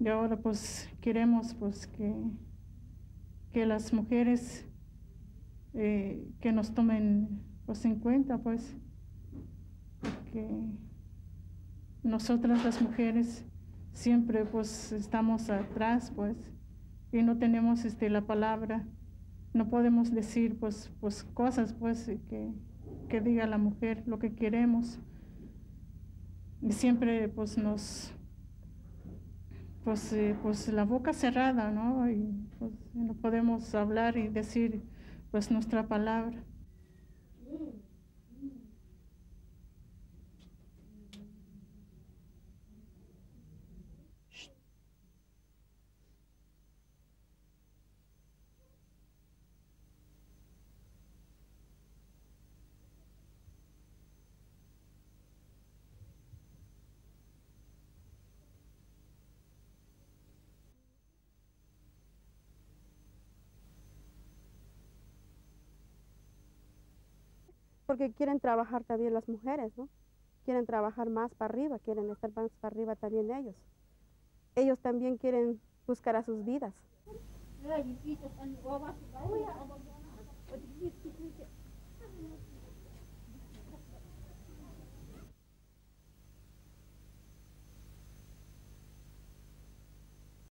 Y ahora pues queremos pues que las mujeres que nos tomen pues en cuenta, pues que nosotras las mujeres siempre pues estamos atrás, pues, y no tenemos la palabra, no podemos decir pues cosas pues que diga la mujer lo que queremos, y siempre pues nos pues la boca cerrada, ¿no? Y pues no podemos hablar y decir pues nuestra palabra. Porque quieren trabajar también las mujeres, ¿no? Quieren trabajar más para arriba, quieren estar más para arriba también ellos. Ellos también quieren buscar a sus vidas.